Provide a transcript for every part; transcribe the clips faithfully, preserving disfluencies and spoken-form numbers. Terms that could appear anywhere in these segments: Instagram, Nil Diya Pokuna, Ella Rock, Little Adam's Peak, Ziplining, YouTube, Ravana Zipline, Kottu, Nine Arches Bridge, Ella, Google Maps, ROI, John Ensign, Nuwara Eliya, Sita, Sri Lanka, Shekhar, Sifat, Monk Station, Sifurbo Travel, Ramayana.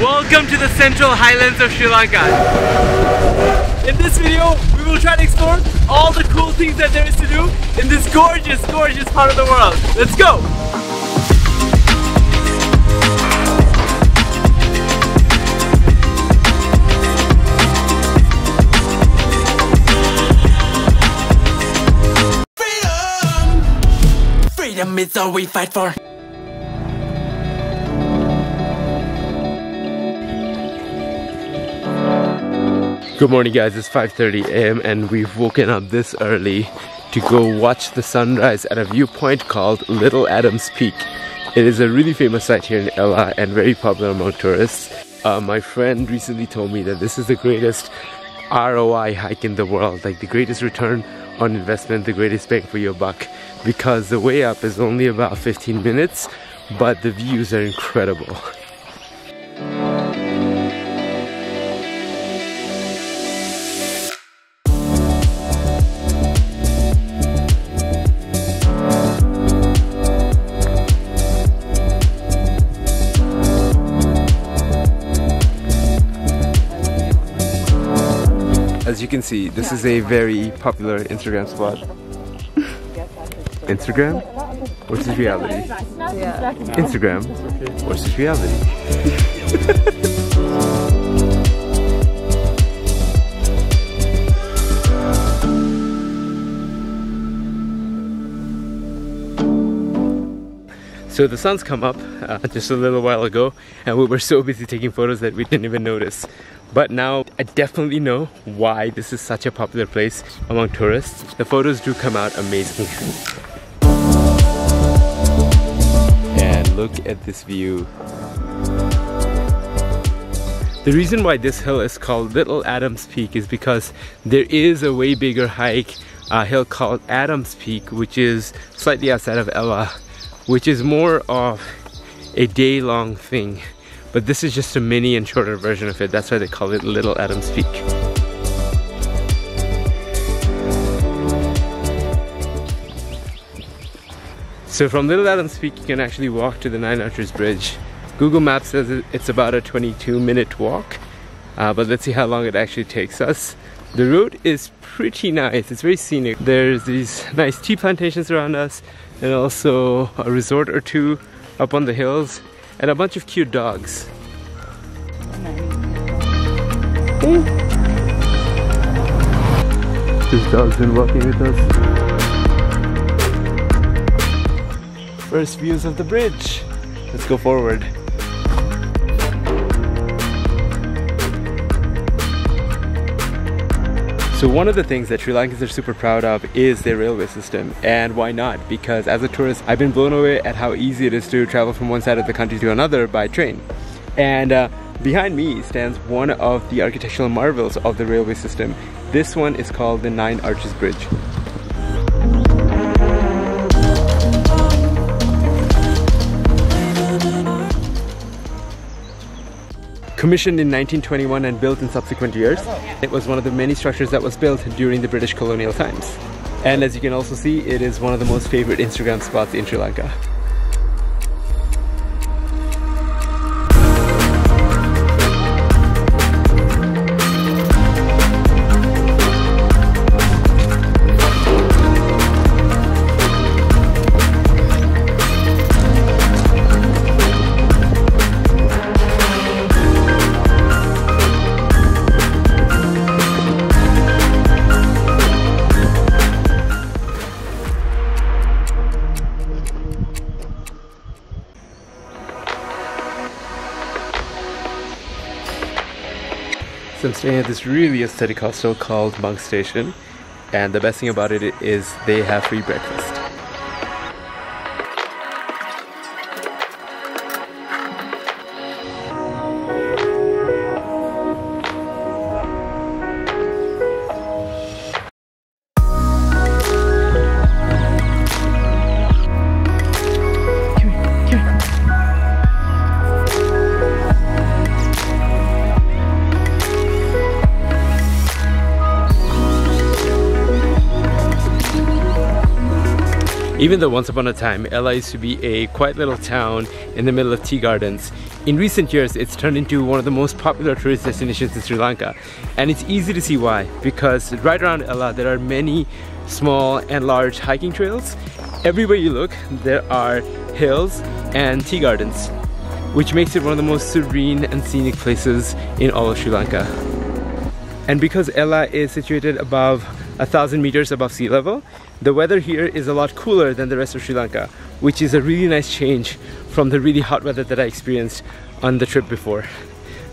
Welcome to the Central Highlands of Sri Lanka. In this video, we will try to explore all the cool things that there is to do in this gorgeous, gorgeous part of the world. Let's go! Freedom is all we fight for. Good morning guys, it's five thirty a m and we've woken up this early to go watch the sunrise at a viewpoint called Little Adam's Peak. It is a really famous site here in Ella and very popular among tourists. Uh, my friend recently told me that this is the greatest R O I hike in the world, like the greatest return on investment, the greatest bang for your buck, because the way up is only about fifteen minutes, but the views are incredible. As you can see, this is a very popular Instagram spot. Instagram? What's this reality? Yeah. Instagram? What's this reality? So the sun's come up uh, just a little while ago, and we were so busy taking photos that we didn't even notice. But now I definitely know why this is such a popular place among tourists. The photos do come out amazing. Look at this view. The reason why this hill is called Little Adam's Peak is because there is a way bigger hike, a hill called Adam's Peak, which is slightly outside of Ella, which is more of a day-long thing. But this is just a mini and shorter version of it. That's why they call it Little Adam's Peak. So from Little Adam's Peak, you can actually walk to the Nine Arches Bridge. Google Maps says it's about a twenty-two minute walk, uh, but let's see how long it actually takes us. The route is pretty nice, it's very scenic. There's these nice tea plantations around us, and also a resort or two up on the hills, and a bunch of cute dogs. Ooh. This dog's been walking with us. First views of the bridge. Let's go forward. So one of the things that Sri Lankans are super proud of is their railway system. And why not? Because as a tourist, I've been blown away at how easy it is to travel from one side of the country to another by train. And uh, behind me stands one of the architectural marvels of the railway system. This one is called the Nine Arches Bridge. Commissioned in nineteen twenty-one and built in subsequent years, it was one of the many structures that was built during the British colonial times. And as you can also see, it is one of the most favorite Instagram spots in Sri Lanka. So I'm staying at this really aesthetic hostel called Monk Station, and the best thing about it is they have free breakfast. Even though once upon a time, Ella used to be a quiet little town in the middle of tea gardens, in recent years it's turned into one of the most popular tourist destinations in Sri Lanka. And it's easy to see why, because right around Ella there are many small and large hiking trails. Everywhere you look, there are hills and tea gardens, which makes it one of the most serene and scenic places in all of Sri Lanka. And because Ella is situated above a thousand meters above sea level, the weather here is a lot cooler than the rest of Sri Lanka, which is a really nice change from the really hot weather that I experienced on the trip before.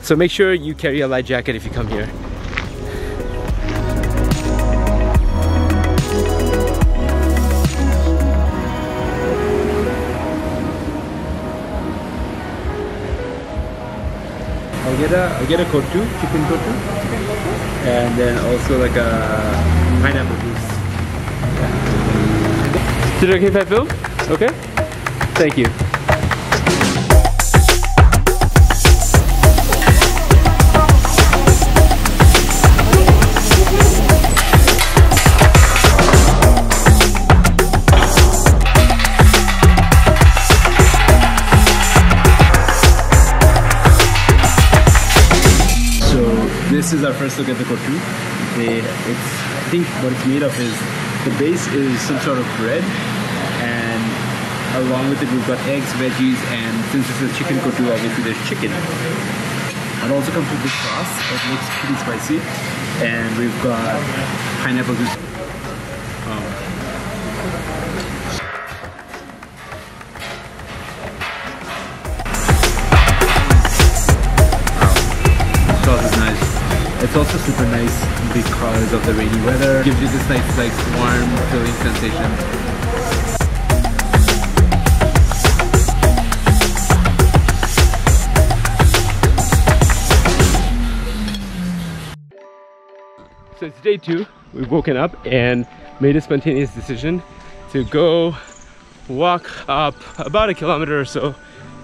So make sure you carry a light jacket if you come here. I'll get a, I'll get a Kottu, chicken Kottu, and then also like a pineapple juice. Yeah. Is it okay if I film? Okay? Thank you. This is our first look at the Kottu. It's, I think what it's made of is, the base is some sort of bread, and along with it we've got eggs, veggies, and since this is chicken Kottu, obviously there's chicken. It also comes with this sauce that looks pretty spicy, and we've got pineapple juice. Um, It's also super nice because of the rainy weather. It gives you this nice, like, warm, filling sensation. So it's day two. We've woken up and made a spontaneous decision to go walk up about a kilometer or so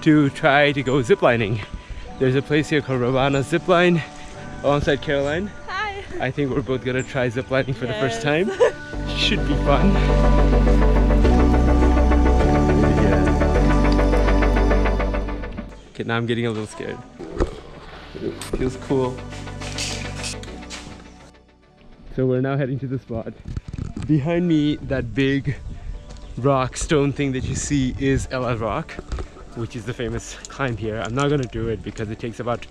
to try to go ziplining. There's a place here called Ravana Zipline. Alongside Caroline. Hi! I think we're both gonna try ziplining for yes. the first time. Should be fun. Yeah. Okay, now I'm getting a little scared. Feels cool. So we're now heading to the spot. Behind me, that big rock stone thing that you see is Ella Rock, which is the famous climb here. I'm not gonna do it because it takes about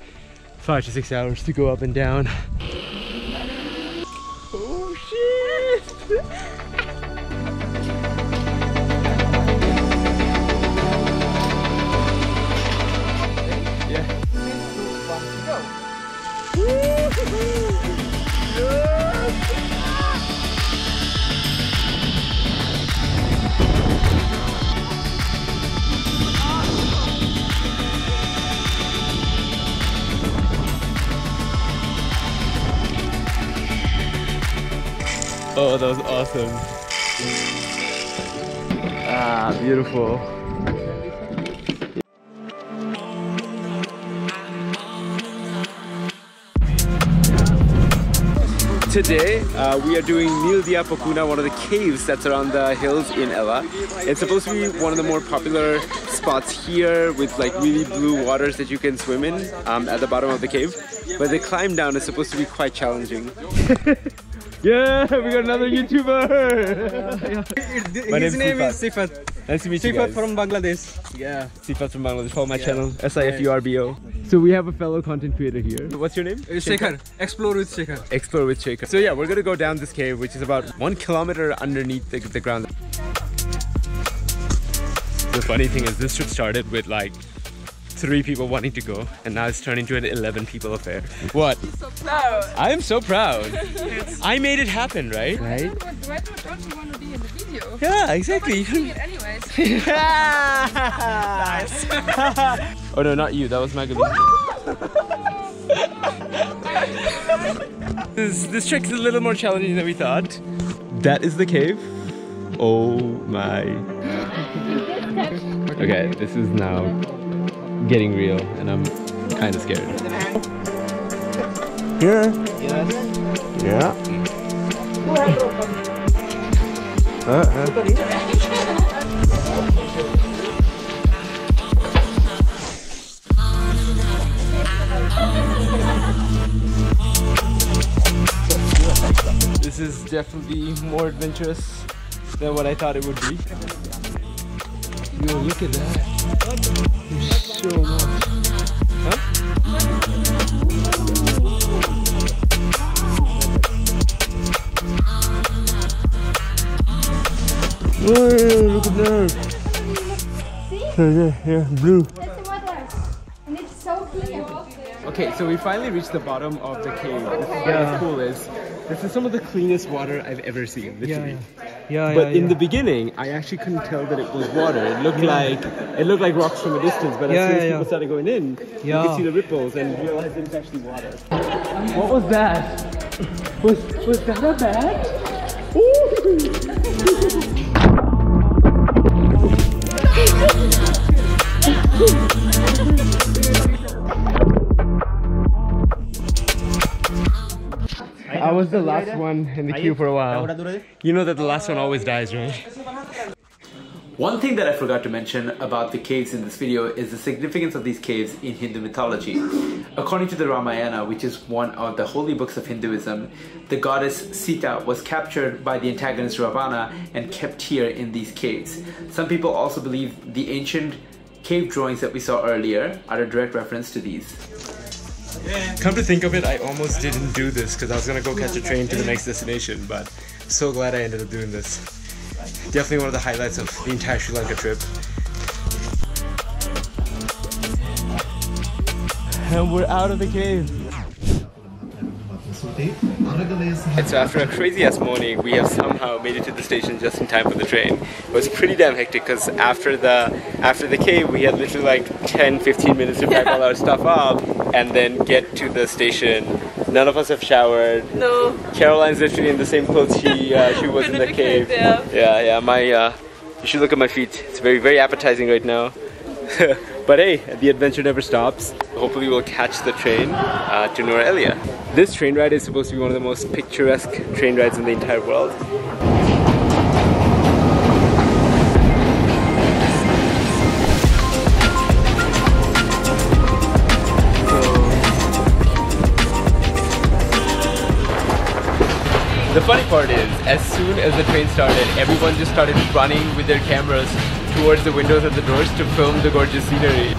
five to six hours to go up and down. Oh shit! Yeah. Oh, that was awesome. Ah, beautiful. Today, uh, we are doing Nil Diya Pokuna, one of the caves that's around the hills in Ella. It's supposed to be one of the more popular spots here with like really blue waters that you can swim in um, at the bottom of the cave. But the climb down is supposed to be quite challenging. Yeah, we got another YouTuber! My His name is Sifat. Nice to meet Sifat you guys. from Bangladesh. Yeah. Sifat from Bangladesh. Follow my yeah. channel, S I F U R B O. So we have a fellow content creator here. What's your name? Shekhar. Explore with Shekhar. Explore with Shekhar. So yeah, we're gonna go down this cave, which is about one kilometer underneath the, the ground. The funny thing is this trip started with like three people wanting to go, and now it's turned into an eleven people affair. What? I'm so proud. I'm so proud. Yes. I made it happen, right? Right? Why don't you want to be in the video? Yeah, exactly. Seeing it anyways. Nice. Oh no, not you. That was Magazine. this this trick's a little more challenging than we thought. That is the cave. Oh my. Okay, this is now getting real, and I'm kind of scared. Here. Yes. Yeah. Uh-huh. is definitely more adventurous than what I thought it would be. Yo, look at that. There's so much. Huh? Whoa, look at that. So yeah, yeah, blue. And it's so clear. Okay, so we finally reached the bottom of the cave. This is where the pool is. This is some of the cleanest water I've ever seen, literally. Yeah, yeah. yeah but yeah, in yeah. the beginning, I actually couldn't tell that it was water. It looked yeah. like it looked like rocks from a distance. But as yeah, soon as yeah, people yeah. started going in, yeah. you could see the ripples and realize it's actually water. What was that? Was was that a bag? Ooh. I was the last one in the queue for a while. You know that the last one always dies, right? One thing that I forgot to mention about the caves in this video is the significance of these caves in Hindu mythology. According to the Ramayana, which is one of the holy books of Hinduism, the goddess Sita was captured by the antagonist Ravana and kept here in these caves. Some people also believe the ancient cave drawings that we saw earlier are a direct reference to these. Come to think of it, I almost didn't do this because I was going to go catch a train to the next destination, but so glad I ended up doing this. Definitely one of the highlights of the entire Sri Lanka trip. And we're out of the cave. And so after a crazy ass morning, we have somehow made it to the station just in time for the train. It was pretty damn hectic because after the after the cave, we had literally like ten fifteen minutes to pack yeah. all our stuff up and then get to the station. None of us have showered. No. Caroline's literally in the same clothes she uh, she was in the cave. Yeah, yeah. yeah my uh, you should look at my feet. It's very very appetizing right now. But hey, the adventure never stops. Hopefully we'll catch the train uh, to Nuwara Eliya. This train ride is supposed to be one of the most picturesque train rides in the entire world. The funny part is, as soon as the train started, everyone just started running with their cameras towards the windows and the doors to film the gorgeous scenery.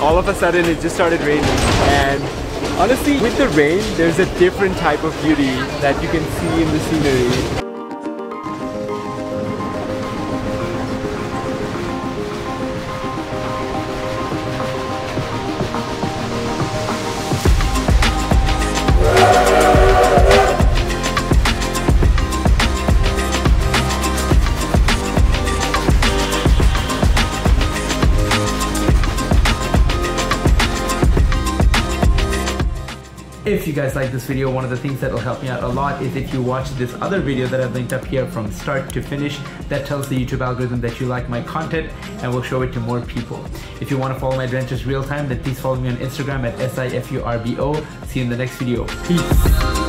All of a sudden it just started raining, and honestly with the rain there's a different type of beauty that you can see in the scenery. If you guys like this video, one of the things that will help me out a lot is if you watch this other video that I've linked up here from start to finish. That tells the YouTube algorithm that you like my content and will show it to more people. If you want to follow my adventures real time, then please follow me on Instagram at S I F U R B O. See you in the next video. Peace.